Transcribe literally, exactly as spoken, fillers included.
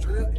Drip.